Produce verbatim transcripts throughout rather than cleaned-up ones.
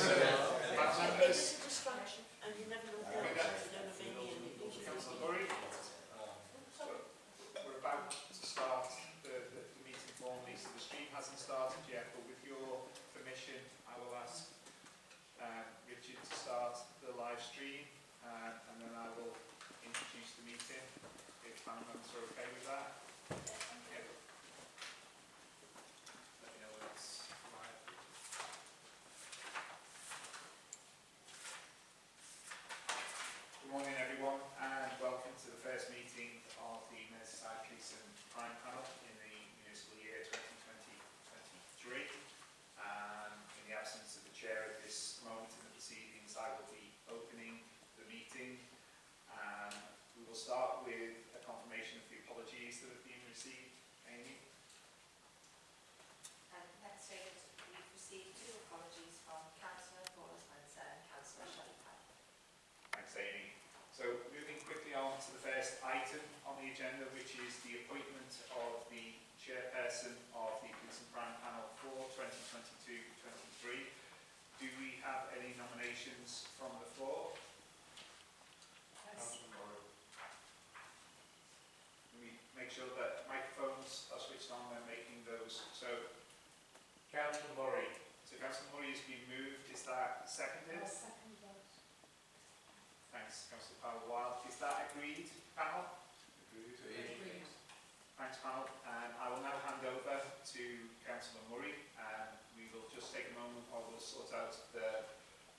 It's distraction, and you never look at it. Councillor Murray, we're about to start the, the meeting formally, so the stream hasn't started yet, but with your permission, I will ask um, Richard to start the live stream, uh, and then I will introduce the meeting, if panelists are okay with that. Yeah. Let me know when it's live. Good morning everyone, and welcome to the first meeting of the Merseyside Police and Crime Panel in the municipal year twenty twenty-three. Um, in the absence of the chair at this moment in the proceedings, I will be opening the meeting. Um, we will start with a confirmation of the apologies that have been received. Amy? Um, next week we've received two apologies from Councillor Paul Wilde and Councillor Richard Clein. Thanks, Amy. So, moving quickly on to the first item on the agenda, which is the appointment of the chairperson of the Police and Crime Panel for twenty twenty-two twenty-three. Do we have any nominations from the floor? Yes. Let me make sure that microphones are switched on when making those. So, Councillor Murray. So, Councillor Murray has been moved. Is that seconded? Yes, seconded. Thanks, Councillor Powell Wilde. Is that agreed, panel? Agreed. Agreed. Agreed. Thanks, panel. And I will now hand over to Councillor Murray. And we will just take a moment while we'll sort out the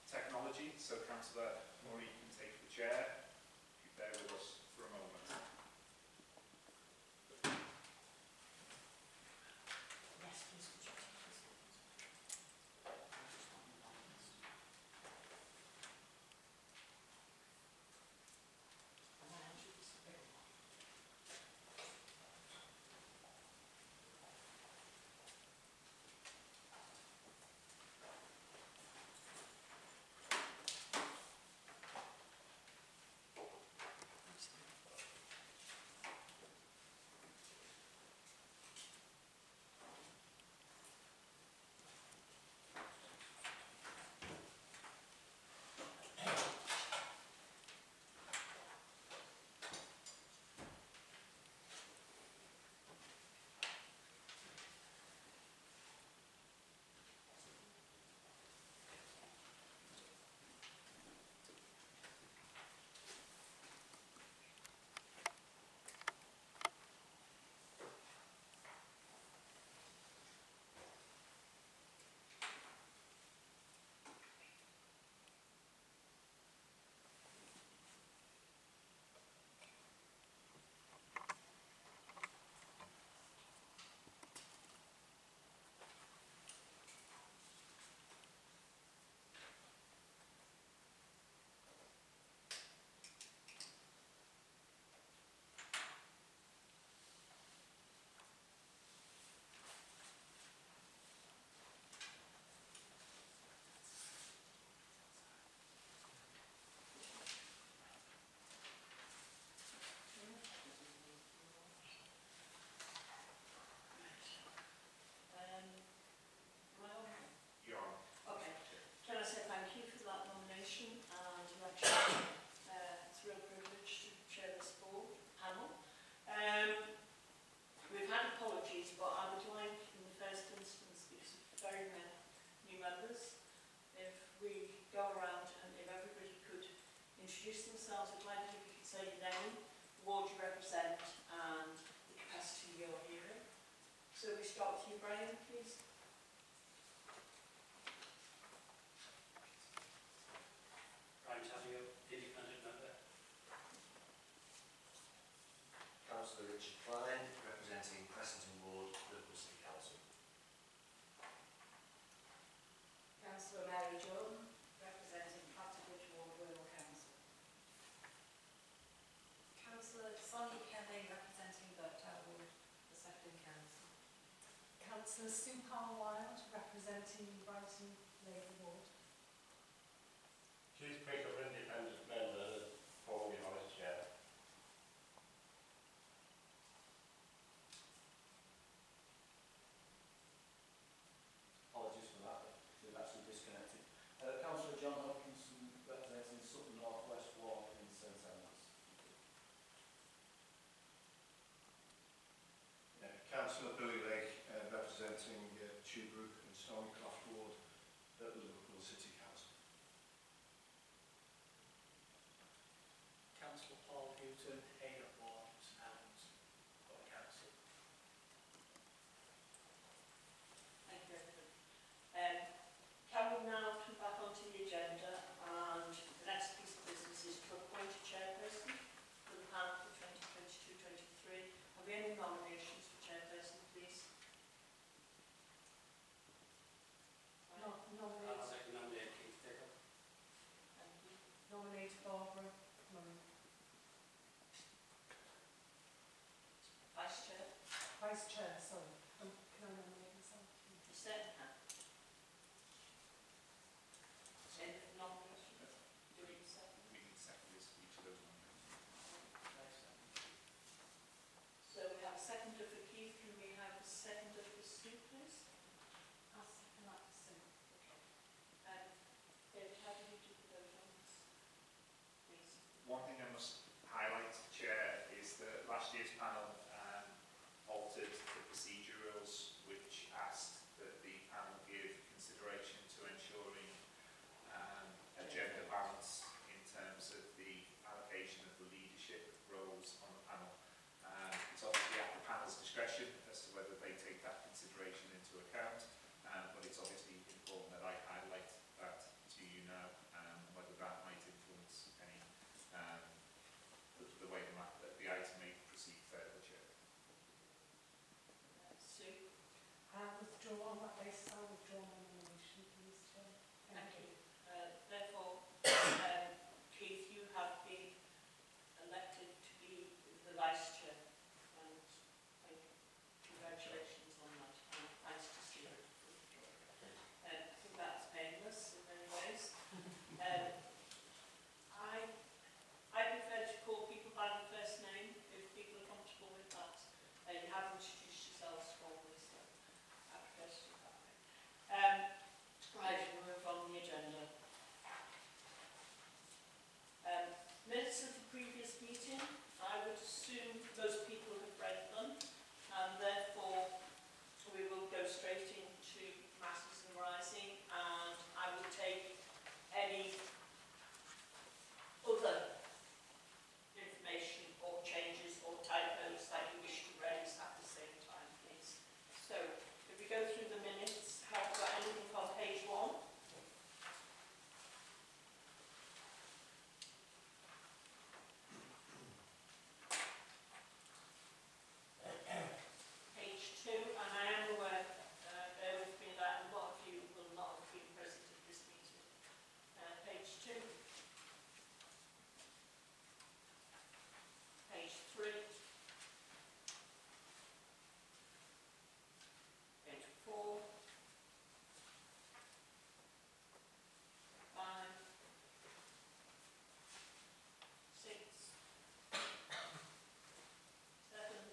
technology. So Councillor Murray can take the chair. If you bear with us for a moment. Councillor Richard Clein, representing Preston Ward, Liverpool City Council. Councillor Mary John, representing Paterwood Ward, Royal Council. Councillor Sonny Kelly, representing Birkdale Ward, the Second Council. Councillor Sue Powell-Wilde, representing Brighton Labour Ward. Chief Pick of Independent Member, formerly Honours Chair. Apologies for that, we've actually disconnected. Uh, John Hopkinson, representing Sutton North West Ward in Saint Andrews. Yeah, Councillor Billy Lake, uh, representing uh, Tubrook and Stonycroft Ward at the Liverpool City Council. Councillor Paul Hooton, Haydon Ward and Borough Council. Thank you, everyone. Um, Can we now come back onto the agenda, and the next piece of business is to appoint a chairperson for the panel for twenty twenty-two twenty-three. Are there any nominations for chairperson, please? No, nominate. I'll second nominate Keith Dicker. Thank you. Nominate Barbara Murray. Vice chair? Vice chair, sorry. Um, can I nominate myself? You certainly can. Any nominations? Do we need second? We need second is each of those nominations. So we have a seconder for Keith. Can we have a seconder for Sue, please? I'll second that for Sue. Okay. Um, David, how do you do for those ones, please? One thing I must highlight, Chair, is that last year's panel um, altered the procedure rules, which asked that the panel give consideration to ensuring Um, agenda balance in terms of the allocation of the leadership roles on the panel. Um, it's obviously at the panel's discretion as to whether they take that consideration into account, um, but it's obviously important that I highlight that to you now, um, and whether that might influence any um, the, the way the, that the item may proceed further, Chair. Uh, Sue? I withdraw on that basis. I withdraw my nomination, please, Chair. Thank, Thank you. you. Uh, therefore, uh, Keith, you have been elected to be the Vice Chair, and uh, congratulations on that, and thanks to Sue. Uh, I think that's painless in many ways. Um, I, I prefer to call people by their first name if people are comfortable with that. Uh, you have introduced yourselves formally, so I prefer to do that way. Um, Right, we'll move on the agenda. Um, minutes of the previous meeting, I would assume most people have read them, and therefore we will go straight into matters arising, and I will take any other information or changes or typos that you wish to raise at the same time, please. So, if we go through the minutes, have we got anything from page one? Page two, and I am aware, uh, bear with me, that a lot of you will not have been present at this meeting. Uh, page two. Page three. Page four, five, six, seven,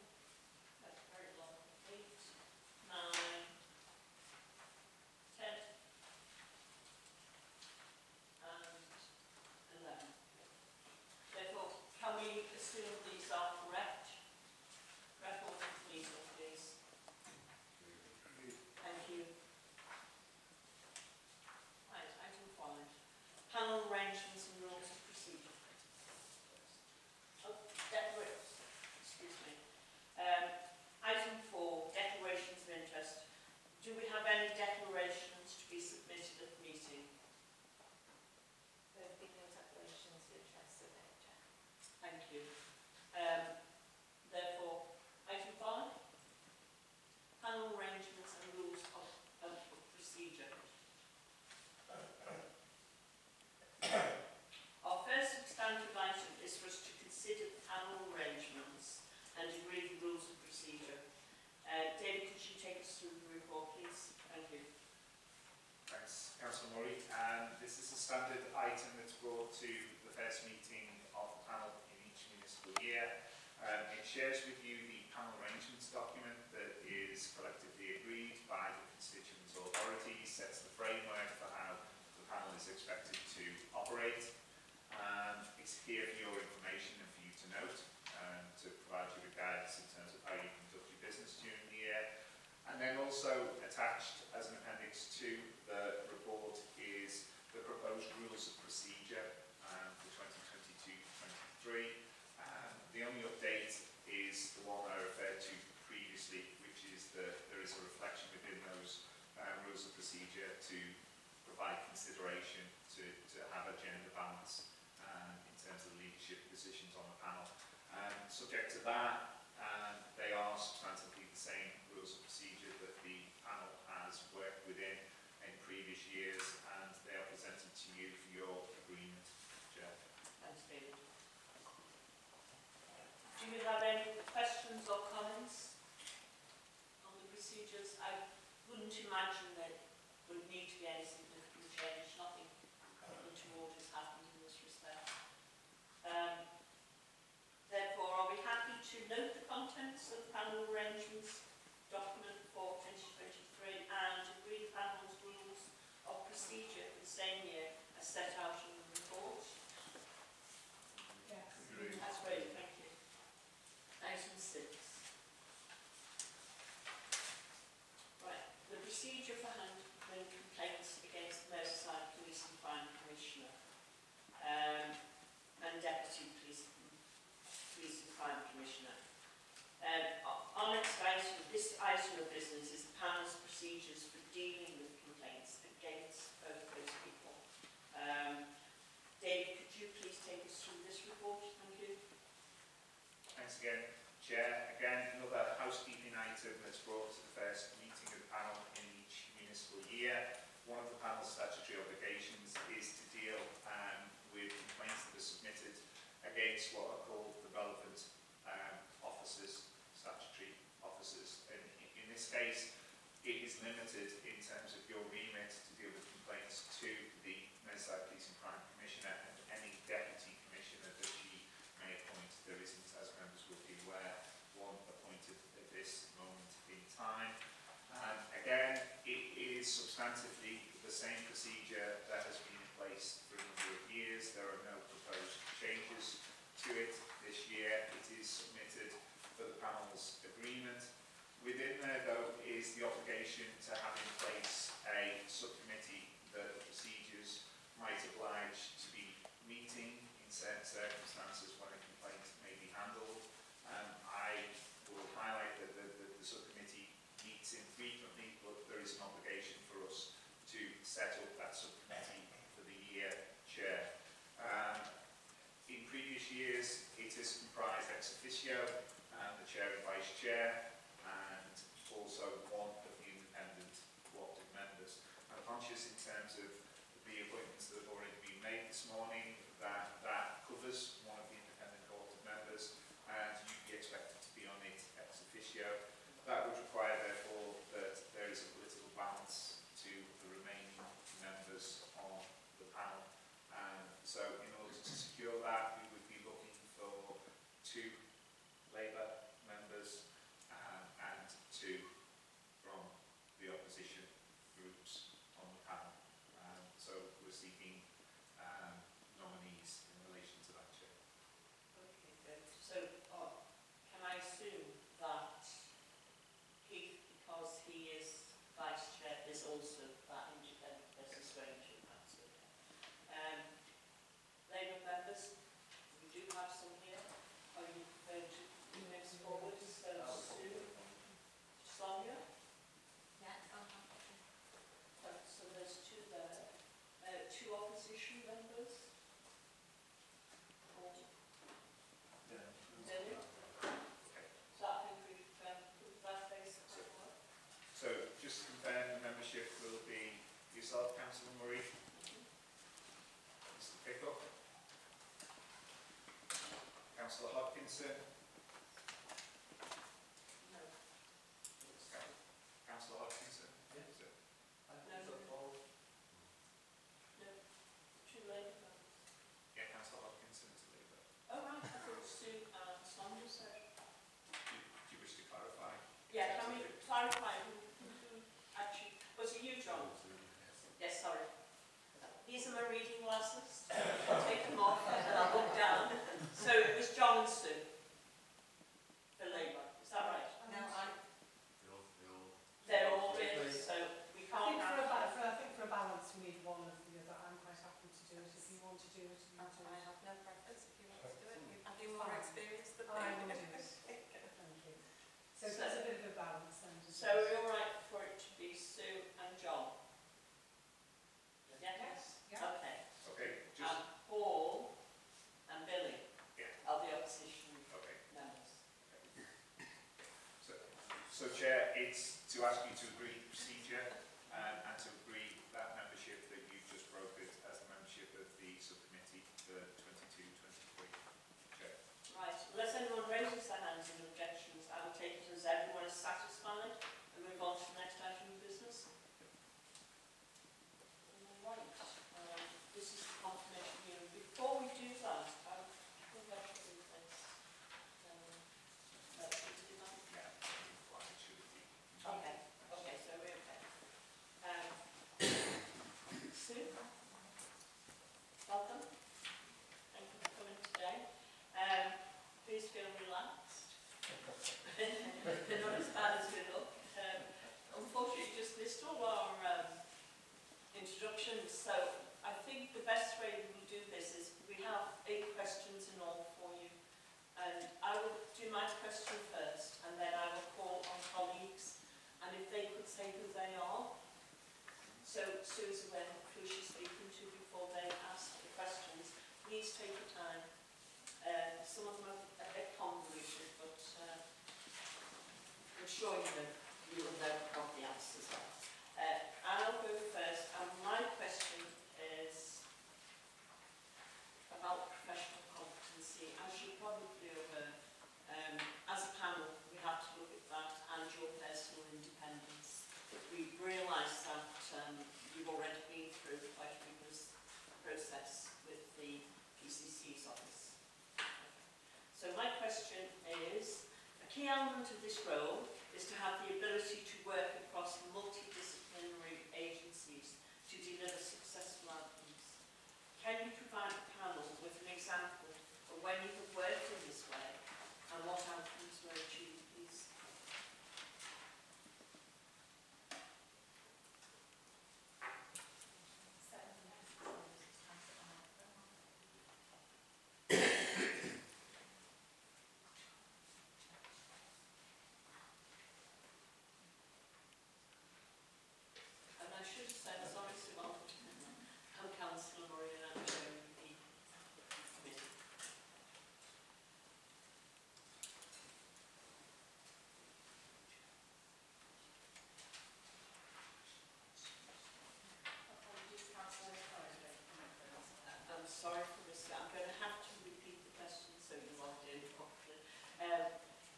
that's very long, eight, nine, ten, and eleven. Therefore, can we assume these are correct? Record completed, please. Thank you. Right, item five. Panel arrangements and rules of procedure. Oh, declarations. Excuse me. Um, item four, declarations of interest. Do we have any declarations to be submitted at the meeting? There have been no declarations of interest submitted. Thank you. Um, therefore, item five. Panel arrangements and rules of, of, of procedure. Our first substantive item is for us to consider the panel arrangements and agree the rules of procedure. Uh, David, could you take us through the report, please? Thank you. Thanks, Councillor Murray. Um, this is a standard item that's brought to the first meeting of the panel in each municipal year. Um, it shares with you the panel arrangements document that is collectively agreed by the constituent authorities, sets the framework for how the panel is expected here for your information and for you to note, and to provide you with guidance in terms of how you conduct your business during the year. And then also attached as an appendix to the report is the proposed rules of procedure um, for twenty twenty-two twenty-three. Um, the only update is the one I referred to previously, which is that there is a reflection within those um, rules of procedure to provide consideration to, to have a gender balance um, in terms of leadership positions on the panel. Um, subject to that, Um, they are substantively the same rules of procedure that the panel has worked within in previous years, and they are presented to you for your agreement, Chair. Thanks, David. Do you have any questions or comments on the procedures? I wouldn't imagine that there would need to be any significant change. Nothing untoward has happened in this respect. Um, Therefore, I'll be happy to note the contents of the panel arrangements document for twenty twenty-three and agree the panel's rules of procedure for the same year as set out in the report. Yes. Agreed. That's great, thank you. Item six. Right, the procedure for handling complaints against the Merseyside Police and Fire Commissioner um, and Deputy Police. Police and Crime Commissioner. Um, our next item, this item of business is the panel's procedures for dealing with complaints against both those people. Um, David, could you please take us through this report? Thank you. Thanks again, Chair. Again, another housekeeping item that's brought to the first meeting of the panel in each municipal year. One of the panel's statutory obligations is to deal um, with complaints that are submitted against what are called the relevant um, officers, statutory officers. And in this case, it is limited in terms of your remit to deal with complaints to the Merseyside Police and Crime Commissioner and any Deputy Commissioner that she may appoint. There isn't, as members will be aware, one appointed at this moment in time. Um, again, it is substantively the same procedure that has been in place for a number of years. There are no proposed changes to it this year. It is submitted for the panel's agreement. Within there, though, is the obligation to have in place a subcommittee that the procedures might oblige to be meeting in certain circumstances when a complaint may be handled. Um, I will highlight that the, the, the subcommittee meets infrequently, but there is an obligation for us to set up that subcommittee for the year, Chair. Um, in previous years, it has comprised ex officio, um, the Chair and Vice Chair, and also one of the independent co-opted members. I'm conscious in terms of the appointments that have already been made this morning that that covers one of the independent co-opted members, and you'd be expected to be on it ex officio. That would require, therefore, that there is a political balance to the remaining members on the panel. Um, so in order to secure that, we would be looking for two Labour members um, and two from the opposition groups on the panel. Um, so we're seeking um, nominees in relation to that, Chair. Okay, good. So uh, can I assume that Keith, because he is Vice Chair, is also that independent person stranger, that's okay. Um, Labour members, we do have some here. Are you prepared to move forward? So, Sue, Sonia? Yeah, uh-huh. So there's two there. Uh, two opposition members? Or? Yeah. Delhi? Okay. So I think we So, just to confirm, the membership will be yourself, Councillor Murray, Mister Pickup, Councillor Hodkinson, no. Councillor Hodkinson, yes. Sir. No. Paul. No. Two Labour members. Yeah, Councillor Hodkinson is Labour. Oh, right. I thought Sue and Sonia said. Do you wish to clarify? Yeah, can we clarify who actually, was it you, John? Yes, sorry. These are my reading glasses. I'll take them off and I'll look down. want to do it. I have no preference. If you want to do it, you have more experience than me. I will do it. Thank you. So, so that's a bit of a balance. So we're all right for it to be Sue and John. Yes. Yes. Yeah. Okay. Okay. Just and Paul and Billy yeah. are the opposition okay. members. So, so, Chair, it's to ask you to agree the procedure and, and to agree that membership that you've just brokered as the membership of the subcommittee for twenty-two twenty-three. Chair. Right. Unless anyone raises their hands in objections, I will take it as everyone is satisfied and move on to the next item of business. All right. Um, this is the confirmation hearing. Before we do that, I would like to do this. Um, uh, do that? Yeah. Okay, okay, so we're okay. Um, Sue, welcome. Thank you for coming today. Um, please feel relaxed. They're not as bad as we look. Um, unfortunately, you just missed all our um, introductions, so I think the best way we will do this is we have eight questions in all for you, and I will do my question first and then I will call on colleagues and if they could say who they are, so Sue's aware of who she's speaking to before they ask the questions. Please take your time. Uh, some of them are a bit convoluted, but uh, I'm sure you know you will know what the answers are. Uh, I'll go first, and my question is about professional competency. As you probably aware, um, as a panel, we have to look at that and your personal independence. We've realised that um, you've already been through quite a rigorous process with the P C C's office. So my question is, a key element of this role is to have the ability to work across multidisciplinary agencies to deliver successful outcomes. Can you provide a panel with an example of when you have worked in this way and what outcomes were achieved, please? Sorry for this, I'm going to have to repeat the question so you won't do it properly. Um,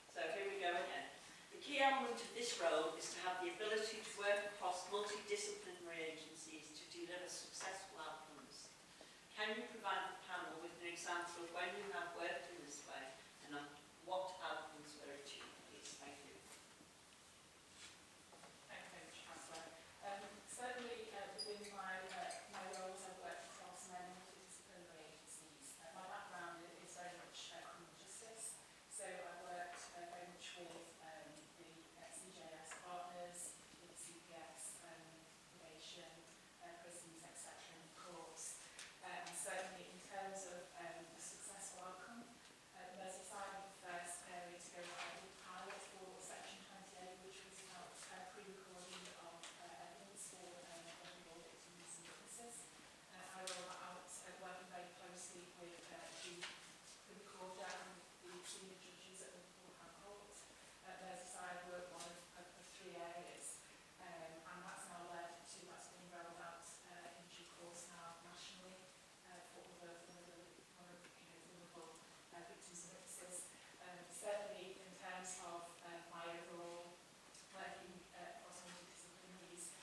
so here we go again. The key element of this role is to have the ability to work across multidisciplinary agencies to deliver successful outcomes. Can you provide the panel with an example of when you have worked in this way and what outcomes were achieved, please? Thank you. Thank you, Councillor. Um, certainly uh, within my, uh, my roles I've worked across many So I worked uh, very much with um, the uh, C J S partners, with C P S, um, probation, uh, prisons, et cetera, and courts. Um, certainly, in terms of um, a successful outcome, uh, Merseyside was the first area to go live with the pilot for Section twenty-eight, which was about uh, pre-recording of uh, evidence for vulnerable um, victims and witnesses. Uh, I rolled that out uh, working very closely with uh, the pre-recorder and the senior judges at Liverpool Court. Uh, Merseyside were one of, of, of three areas, um, and that's now led to that's been rolled out uh, in due course now nationally uh, for all of the vulnerable uh, victims and witnesses. Um, certainly, in terms of uh, my overall working uh, across all disciplines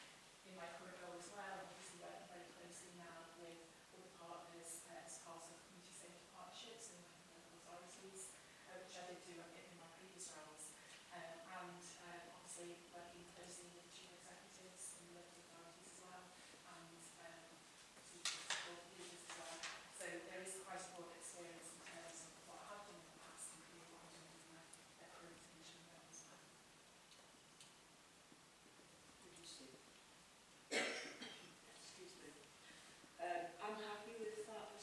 in my current role as well, I'm obviously working very closely now with all the partners uh, as part of community safety partnerships and authorities, uh, which I did do in my previous roles, um, and uh, obviously working closely with chief executives and local authorities as well, and um, support leaders as well. So there is quite a broad experience in terms of what I have done in the past, including what I've done in my uh, current commission role as well. Excuse me. Um, I'm happy with that.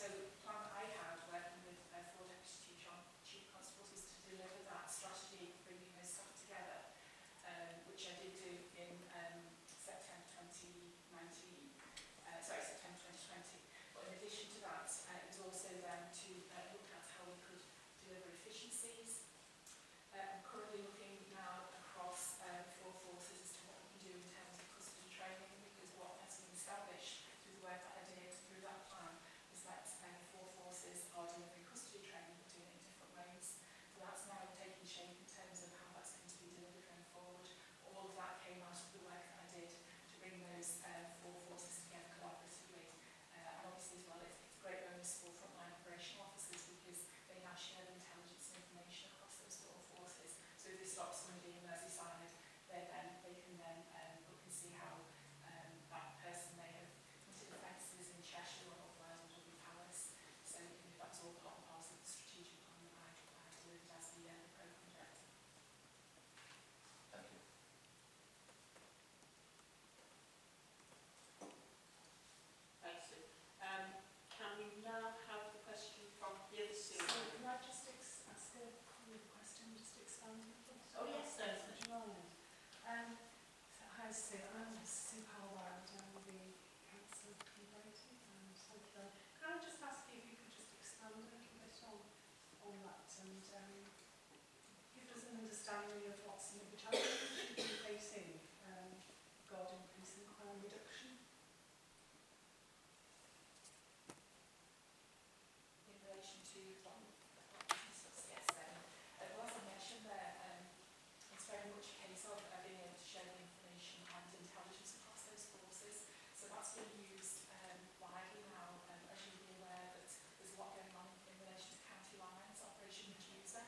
so the plan that I had working with uh, four deputy chief constables was to deliver that strategy, bringing those stuff together, um, which I did do in um, September twenty nineteen, uh, sorry, September twenty twenty. But in addition to that, uh, it was also then to uh, look at how we could deliver efficiencies. Uh, I'm currently looking now across uh, four forces as to what we can do in terms of custody training, because what has been established through the work that I did through that plan is that uh, four forces are delivering custody training, but doing it in different ways. So that's now taking shape in terms of how that's going to be delivered going forward. All of that came out of the work that I did to bring those uh, four forces together collaboratively. Uh, and obviously as well, it's, it's great bonus for frontline operational officers because they now share the intelligence and information across those four forces. So if they stop somebody in Merseyside, they, then, they can then um, look and see how um, that person may have committed offences in Cheshire or North Wales or Dublin Palace. So you know, that's all part and parcel of the strategic plan that I have delivered as the uh, programme director. Thank you. Thanks, Sue. Um, can we now have the question from the other Sue? So can I just ask a question, just expand on it? Oh yes, yes. Um, so, hi Sue, I'm Sue Powell-Wilde, I'm the Councillor Collaborative. Um, so can I just ask you if you could just expand a little bit on, on that and um, give us an understanding of what some of the challenges you've been facing um, regarding police and crime reduction? In relation to yes, um, it was a mention there, um, it's very much a case of uh, being able to share the information and intelligence across those forces. So that's been used um, widely now, um, as you'll be aware that there's a lot going on in relation to county lines, Operation Medusa,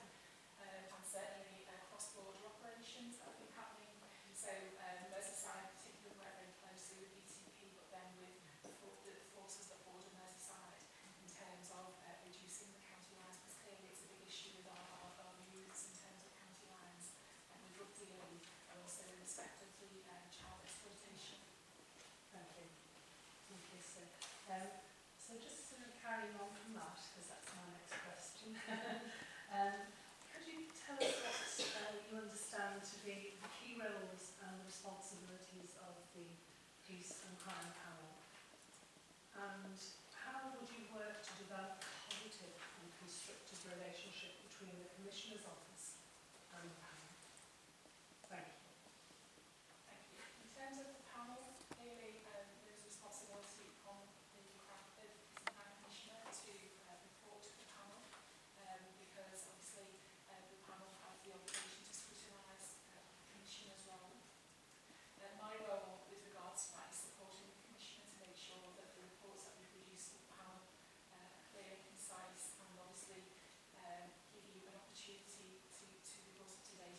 um, and certainly uh, cross-border operations that have been happening. So um, Merseyside particularly work very closely with B T P, but then with the forces that border Merseyside, in terms of uh, reducing the county lines, because clearly it's a big issue with our, our, our youths in terms of county lines and the drug dealing, and also in respect of the uh, child exploitation. Thank you. Thank you, Sue. Um, so just sort of carrying on from that, because that's my next question. um, could you tell us what uh, you understand to be the key roles and responsibilities of the Police and Crime Panel? And how would you work to develop a positive and constructive relationship between the Commissioner's Office and the panel? Thank you. Thank you. In terms of the panel, clearly um, there's responsibility on the Commissioner to uh, report to the panel, um, because obviously uh, the panel has the obligation to scrutinise uh, the Commissioner's role. And my role with regards to that is supporting the Commissioner to make sure that the reports that we produce for the panel are clear and concise, and obviously um, give you an opportunity to, to be brought up to date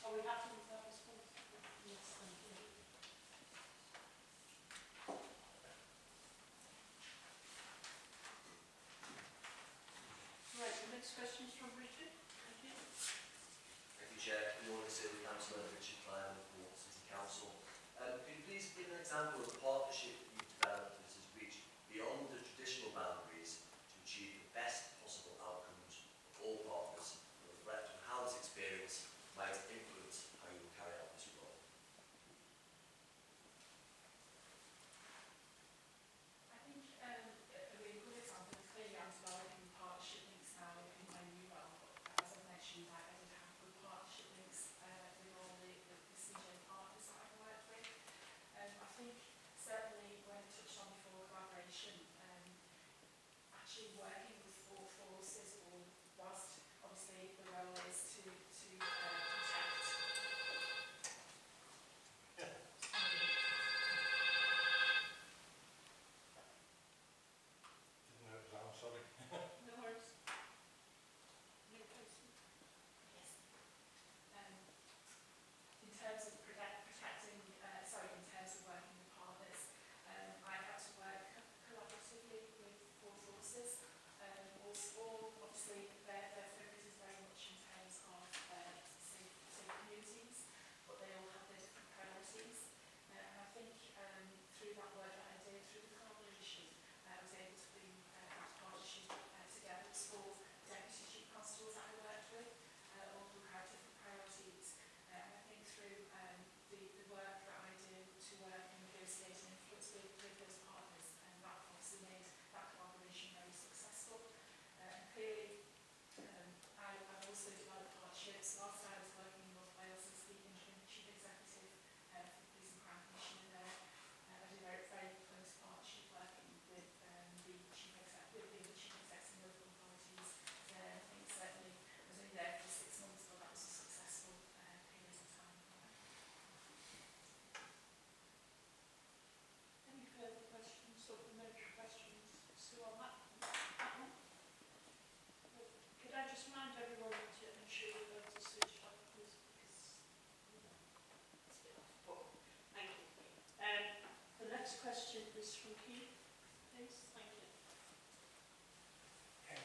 Are we happy with that response? Yes, thank you. Right, the next question is from Richard. Thank you. Thank you, Chair. Good morning, Sue. Councillor Richard Clein, Liverpool City Council. Um, could you please give an example of a partnership that you've developed that has reached beyond the traditional boundaries to achieve the best possible outcomes for all partners, and the breadth of how this experience might influence how you will carry out this role? I think um, a really good example is clearly I'm developing partnership links now in my new role. As I mentioned, I did have good partnership links uh, with all the, the, the C J partners that I've worked with. Um, I think certainly when I touched on before collaboration, um, actually working with all forces, or whilst obviously the role is to, to uh, protect. Yeah. Didn't know it was on, sorry. No worries. New person? Yes. Um, in terms of protect, protecting, uh, sorry, in terms of working with partners, um, I had to work collaboratively with all forces. Um, also, obviously, their, their focus is very much in terms of uh, safe, safe communities, but they all have their different priorities. Uh, and I think um, through that work that I did, through the collaboration, I was able to bring uh, that partnership uh, together with four deputy chief constables that I worked with, uh, all who had different priorities. Uh, and I think through um, the, the work that I do to work and negotiate and influence with, with those partners, and that obviously made that collaboration very successful. Uh, and clearly, um, I, I've also developed partnerships. Last I was working in North Wales as the interim chief executive uh, for the Police and Crime Commissioner there. Uh, I did very, very close partnership working with um, the chief executive, the chief execs and local authorities. Uh, I think certainly I was only there for six months, but that was a successful uh, period of time. Any further questions, supplementary questions? So on that, that one. Could I just remind everyone to ensure you go to switch off, please, because it's a bit off. But thank you. Um, the next question is from Keith. Please, thank you. Okay.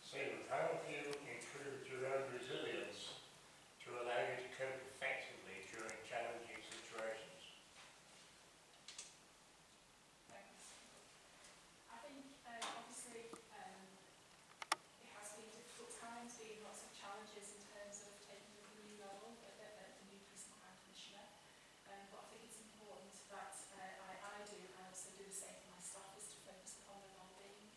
So how do you improve your own resilience to allow you to cope effectively during challenging situations? I think um, obviously um, it has been difficult times, been lots of challenges in terms of taking the new role at the, at the new Police and Crime Commissioner. Um, but I think it's important that uh, I, I do, I also do the same for my staff, is to focus upon their well-being.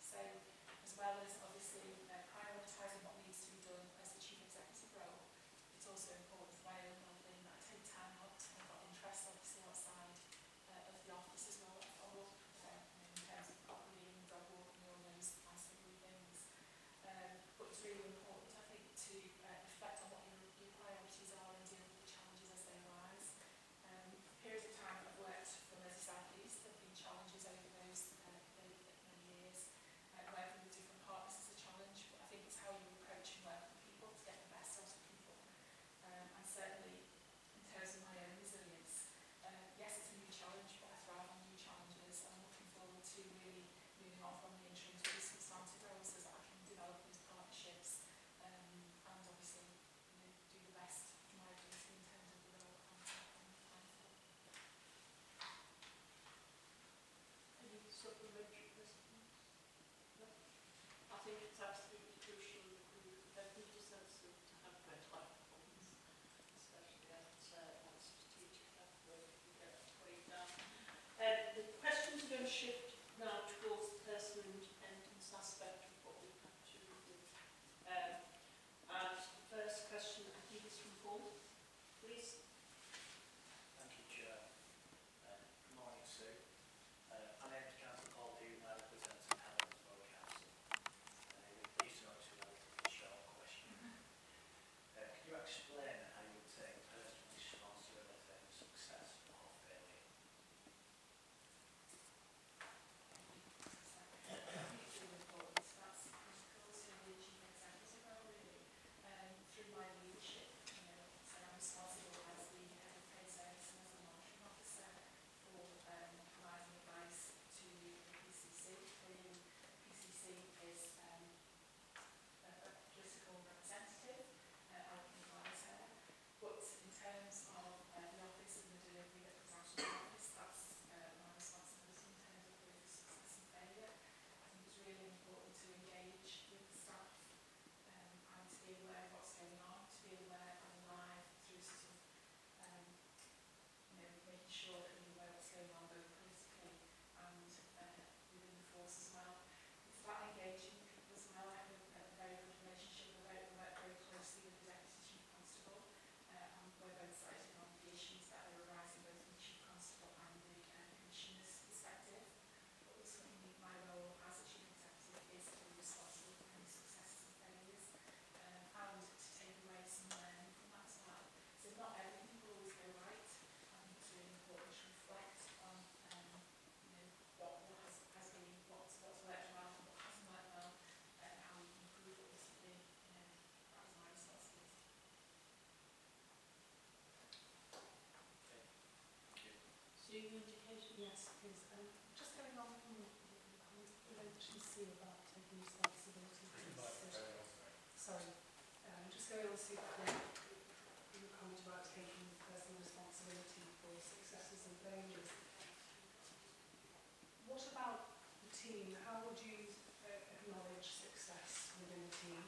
So as well as obviously uh, prioritising what needs to be done as the Chief Executive role, it's also important for my own well-being that I take time out. I've got interests obviously outside uh, of the office as well. In terms of copying, dog walking, all those ancillary things. Um, but it's really important, I think, to uh, reflect on what your, your priorities are and deal with the challenges as they arise. Um, periods of time I've worked for the South East, there have been challenges over those uh, many, many years. Uh, working with different partners is a challenge, but I think it's how you approach and work with people to get the best out of people. Um, and certainly, in terms of my own resilience, uh, yes, it's a new challenge, but I thrive on new challenges. I'm looking forward to really moving on from the interim to these substantive roles so that I can develop these partnerships um, and obviously you know, do the best in my ability in terms of the role I'm applying for. Any supplementary questions? No? I think it's absolutely crucial that we deserve to have better life performance, especially at uh, strategic level if we get way down. Uh, the questions are going to shift now towards the personal independence aspect of what we've had to do. Um, and the first question I think is from Paul. Please. Thank you, Chair. Uh, good morning, Sue. Uh, my name is Councillor Powell Wilde and I represent Sue Powell-Wilde Council. Uh, you're pleased to know it's a relatively short question. Uh, can you explain how you would take personal responsibility for success or failure? Yes, please. Um, just going on from C about taking responsibility for the decision. Sorry, um, just going on C your comment about taking personal responsibility for successes and failures. What about the team? How would you uh, acknowledge success within the team?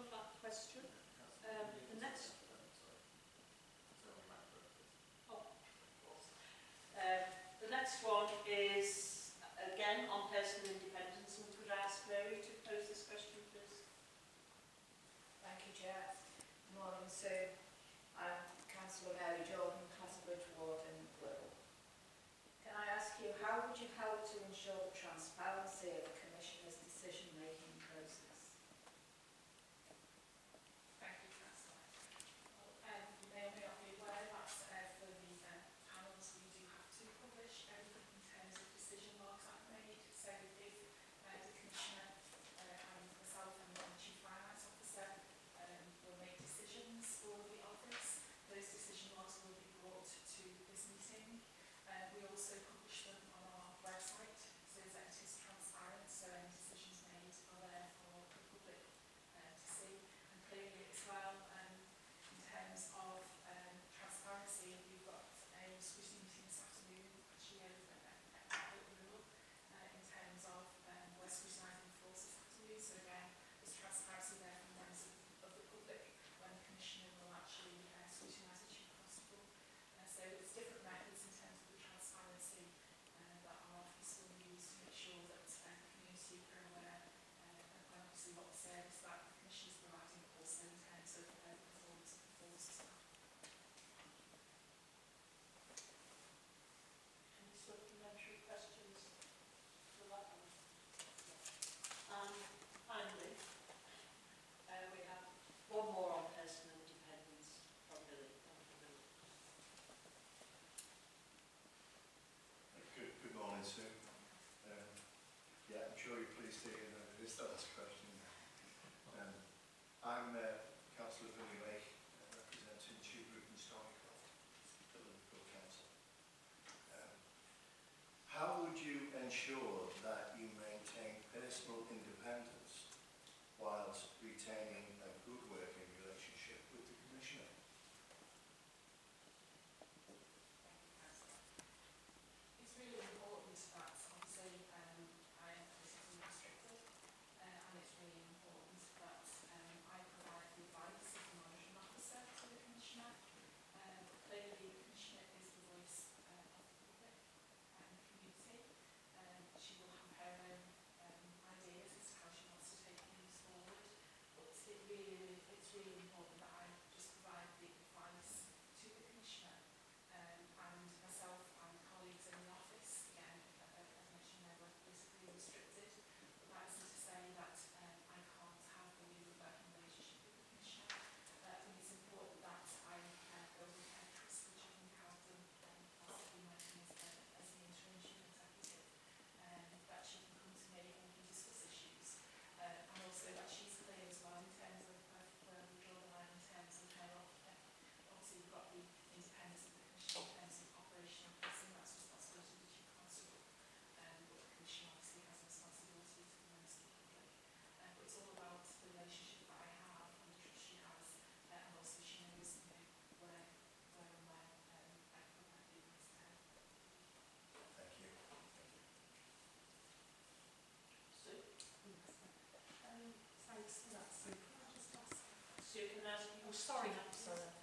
On that question. Um, the next oh. uh, the next one is again on personal independence, and could I ask Mary to pose this question please? Thank you, Chair. Good morning, Sue. I'm Councillor Mary Jordan, Councillor Richard and Liverpool. Can I ask you, how would you help to ensure the transparency of the Commissioner's decision making process? sure you're pleased to hear that it is the last question. Um, I'm uh, Councillor Billy Lake, uh, representing Tube Group and Stonycroft, the Liverpool Council. Um, how would you ensure that you maintain personal independence whilst retaining a good working relationship with the Commissioner? It's really important that, obviously, um, I am physically restricted, uh, and it's really important that um, I provide the advice as a monitoring officer to the Commissioner. Um, clearly, the Commissioner is the voice uh, of the public and the community. Um, she will have her own um, ideas as to how she wants to take things forward, but it's really, it's really important that I just provide the advice to the Commissioner. Um, and myself and colleagues in the office, again, as mentioned, they were basically restricted. But that isn't to say that um, I can't have a new working relationship with the Commissioner. Uh, I think it's important that I build a trust, which I think I've done possibly working as, uh, as the interim chief executive, um, that she can come to me and we can discuss issues. Uh, and also that she's clear as well in terms of where we draw the line in terms of her office. Obviously, we've got the independence of the Commission in terms of operational policing, that's responsibility of the Chief Constable. Um, but the Commission obviously has a responsibility to the members of the public. Uh, but it's all about the relationship that I have and the trust she has, uh, and also she knows you know, where, where and when um, I can put my feelings down. Thank you. Thank you. Sue? Um, thanks for that, Sue. Can I just ask? Sue, can I ask you? Oh, sorry. I'm sorry.